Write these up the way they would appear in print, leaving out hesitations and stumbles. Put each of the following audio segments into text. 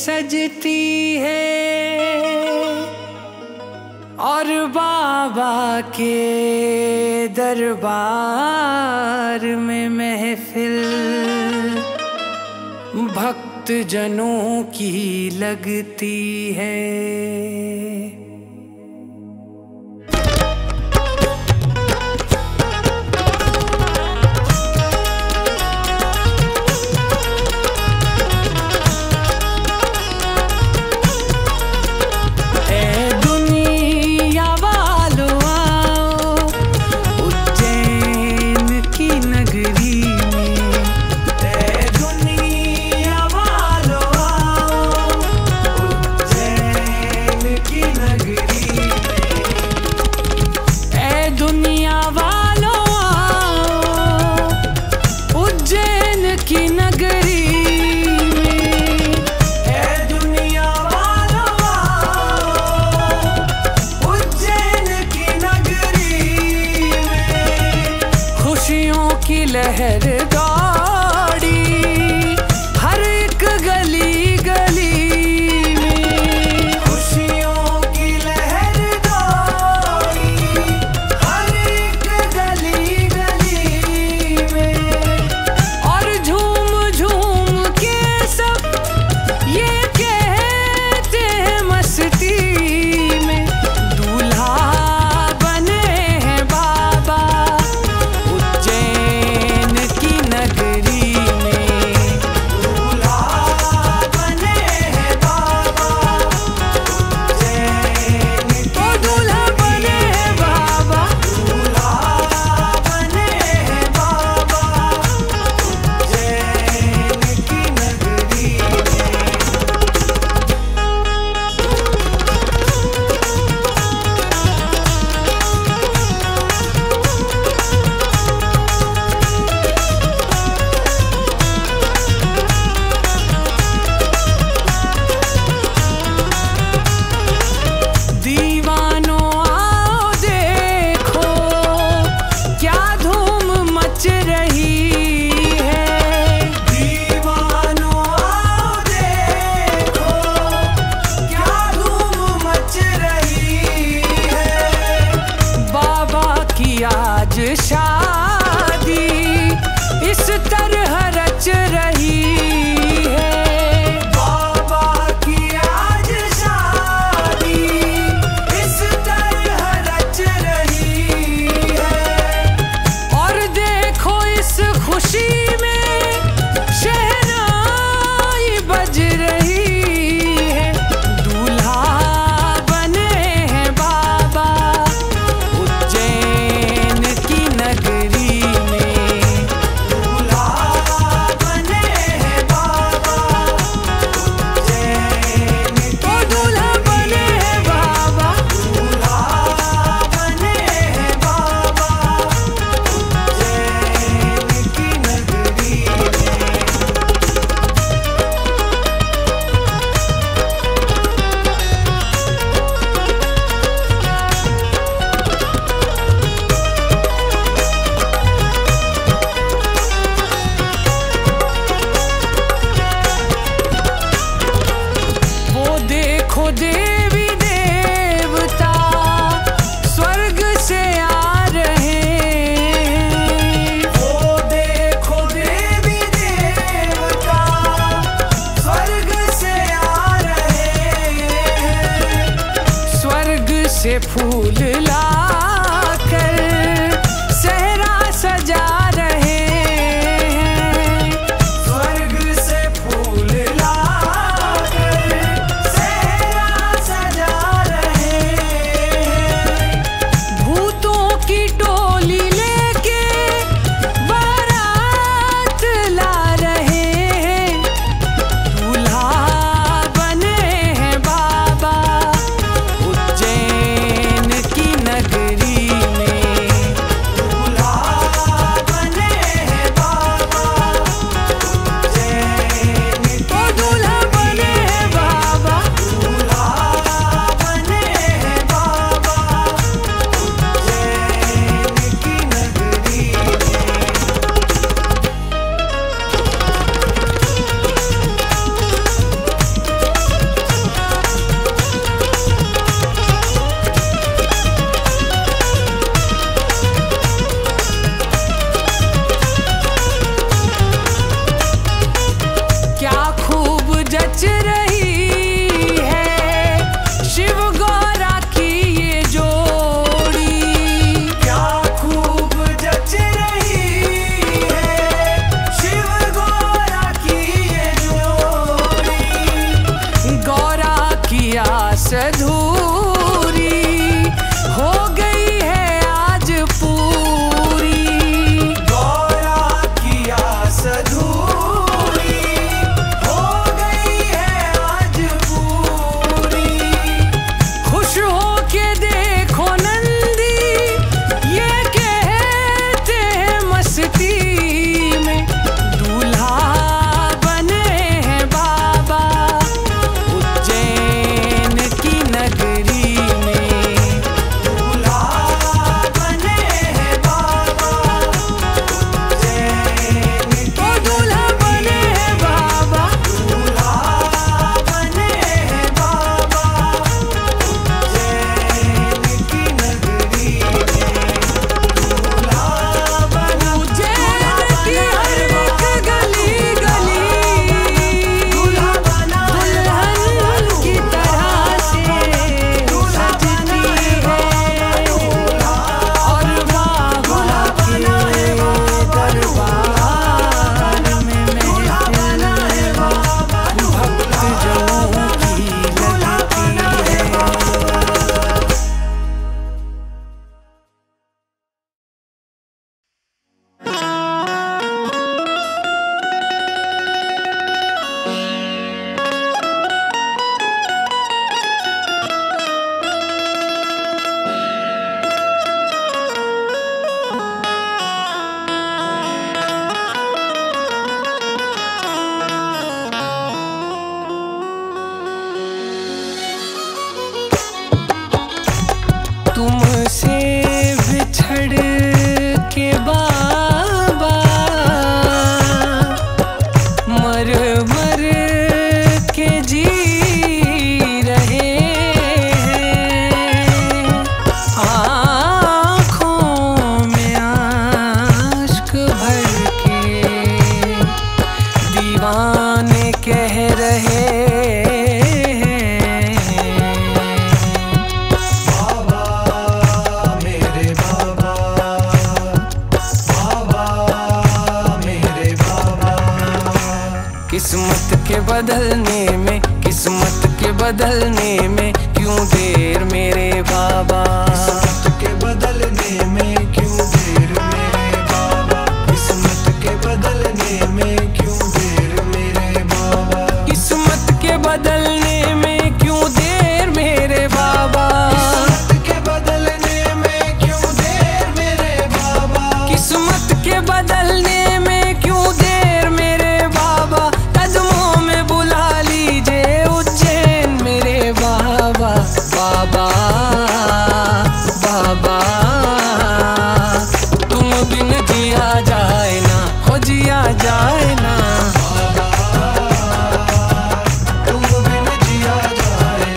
सजती है और बाबा के दरबार में महफिल भक्त जनों की लगती है। रहे बदलने में, किस्मत के बदलने में क्यों देर मेरे बाबा, किस्मत के बदलने में क्यों देर मेरे बाबा, किस्मत के बदलने में क्यों देर मेरे बाबा, किस्मत के बदलने में क्यों देर मेरे बाबा, किस्मत के बदलने में क्यों देर मेरे बाबा, किस्मत के बदलने में क्यों देर मेरे बाबा, बाबा बाबा तुम बिन जिया जाए ना, हो जिया जाए ना, तुम बिन जिया जाए ना, हो जिया जाए ना, तुम बिन जिया जाए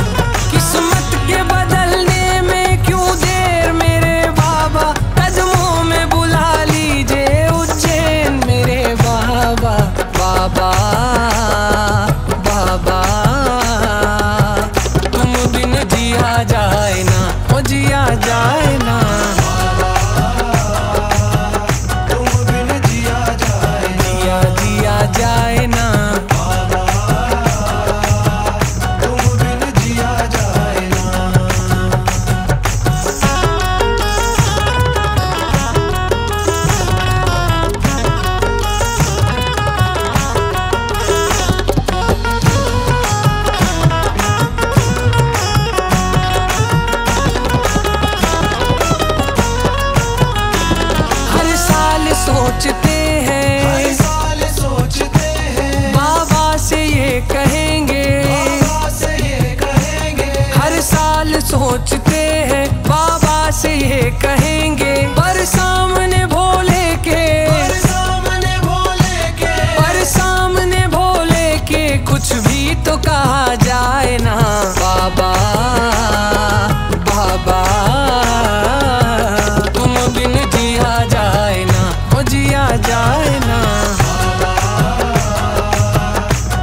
ना। किस्मत के बदलने में क्यों देर मेरे बाबा, कदमों में बुला लीजिए बाबा बाबा तुम बिन जिया जाए ना, हो जिया जाए ना, तुम बिन जिया जाए ना, जिया जिया जाए ना, तुम बिन जिया जाए ना। सोचते हैं, हर साल सोचते हैं, बाबा से ये कहेंगे, बाबा से ये कहेंगे, हर साल सोचते हैं, बाबा से ये कहेंगे, पर सामने भोले के कुछ भी तो कहा जाए ना बाबा बाबा तुम बिन जिया जाए ना, हो जिया जाए ना,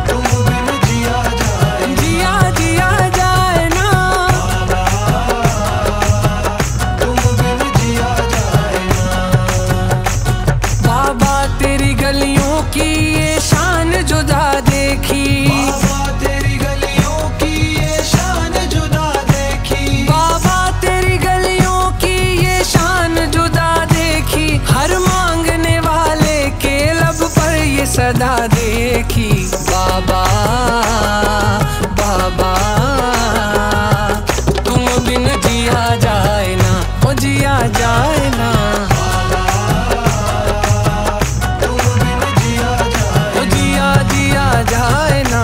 तुम बिन जिया जाए, जिया जिया जाए ना, तुम बिन जिया जाए ना। बाबा तेरी गलियों की ये शान जुदा देखी, बाबा तेरी गलियों की ये शान जुदा देखी, बाबा तेरी गलियों की ये शान जुदा देखी, हर मांगने वाले के लब पर ये सदा देखी बाबा बाबा तुम बिन जिया जाए ना, हो जिया जाए ना, तुम बिन जिया जाए, हो जिया जिया जाए ना,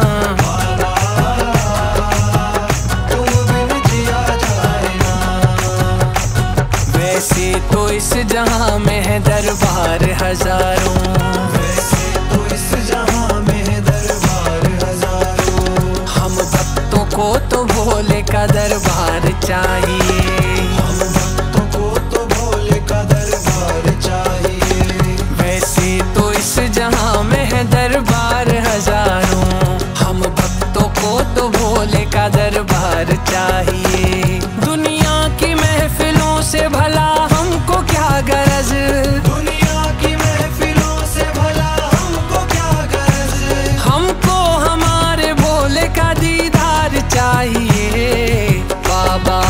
तुम बिन जिया जाए ना। वैसे तो इस जहां में है दरबार हजारों, वैसे तो इस जहां में है दरबार हजारों, हम भक्तों को तो भोले का दरबार चाहिए, हम भक्तों को तो भोले का दरबार चाहिए। वैसे तो इस जहां में है दरबार हजारों, हम भक्तों को तो भोले का दरबार चाहिए। दुनिया की महफिलों से भला हमको क्या गरज, दुनिया की महफिलों से भला हमको क्या गरज, हमको हमारे भोले का दीदार चाहिए बाबा।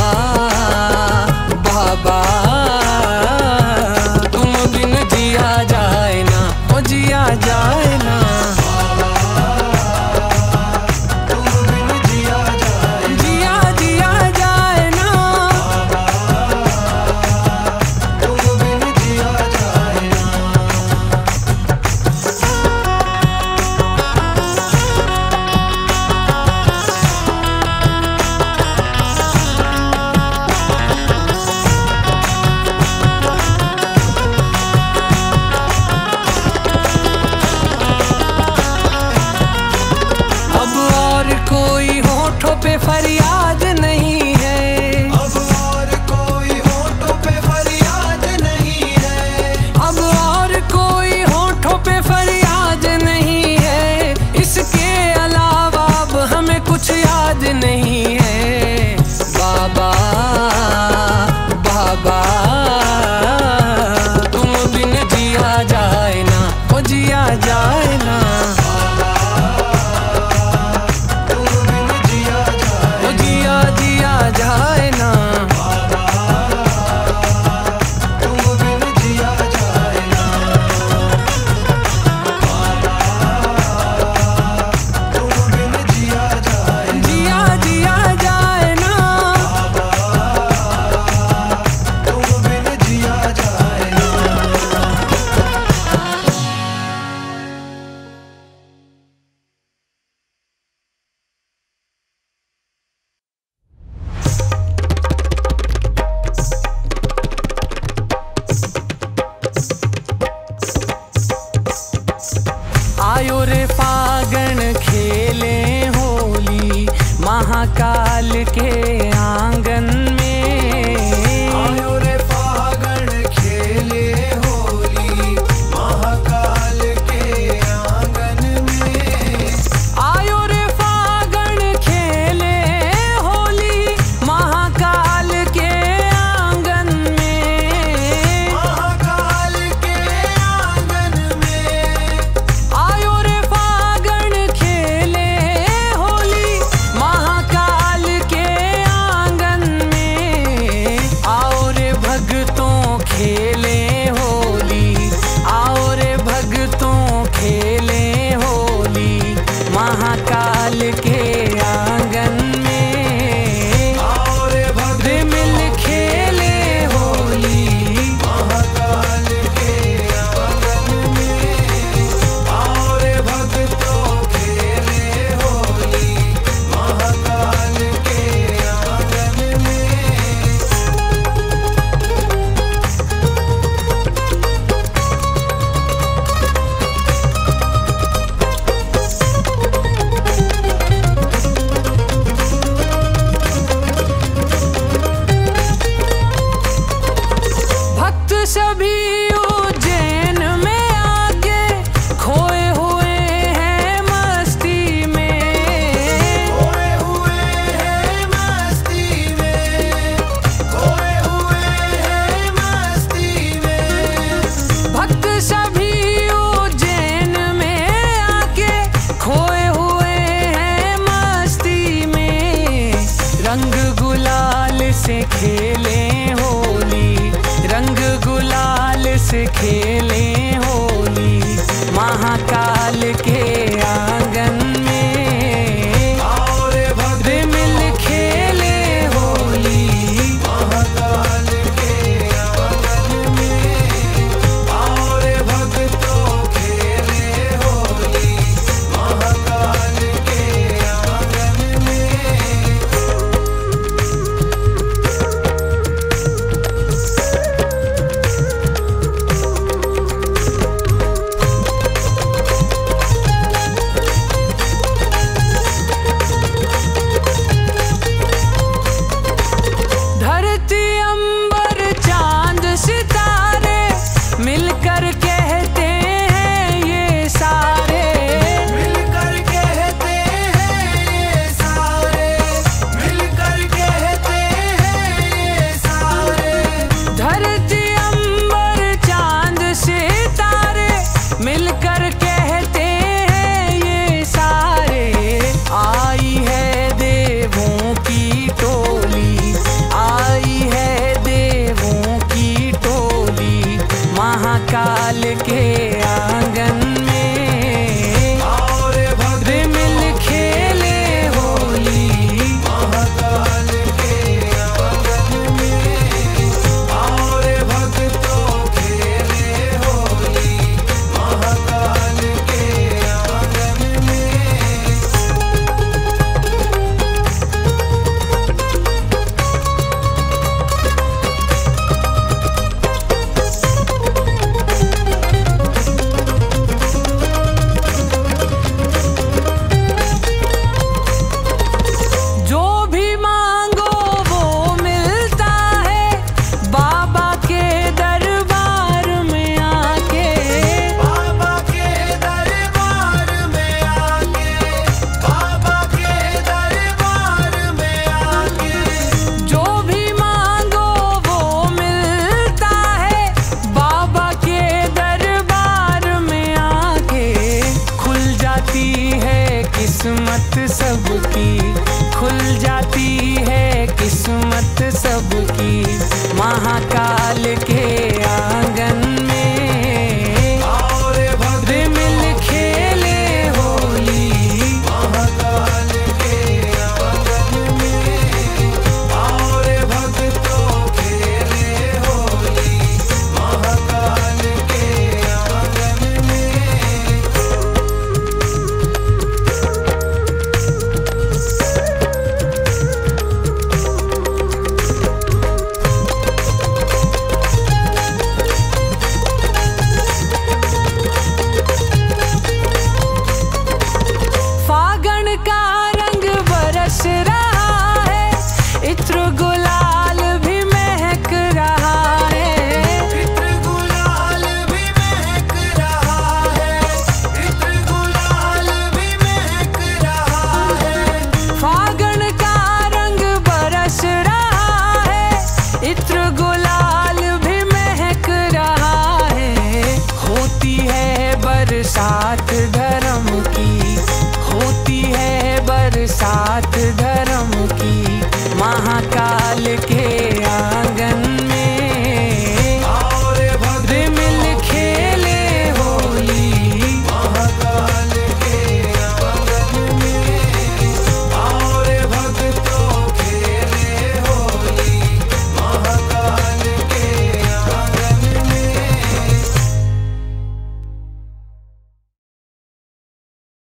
के आंगन में आयो रे फागण खेले होली महाकाल के आंगन में, आयो रे फागण खेले होली महाकाल के आंगन में, महाकाल के आंगन में आयो रे फागण खेले होली महाकाल के आंगन में। आओ रे भक्तों खेले होली, आओ रे भक्तों खेले होली महाकाल के आंगन में, आओ रे भक्त मिल खेले होली महाकाल के आंगन में, आओ रे भक्तों खेले होली महाकाल के आंगन में। भक्त सभी उज्जैन में आके खोए हुए हैं मस्ती में, खोए हुए हैं मस्ती में, खोए हुए हैं मस्ती में, भक्त सभी उज्जैन में आके खोए हुए हैं मस्ती में। रंग गुलाल से खेले होली, रंग गुलाल से खेले होली महाकाल के आंगन में, आओ रे भक्त मिल खेले होली महाकाल के आंगन में, आओ रे भक्तों खेले होली महाकाल के आंगन में। धरती अंबर चांद सितारे मिलकर कहते हैं ये सारे, मिलकर कहते हैं ये सारे, मिलकर कहते हैं ये सारे, धरती अंबर चांद सितारे मिलकर कहते हैं ये सारे। आई है देवों की टोली, आई है देवों की टोली महाकाल के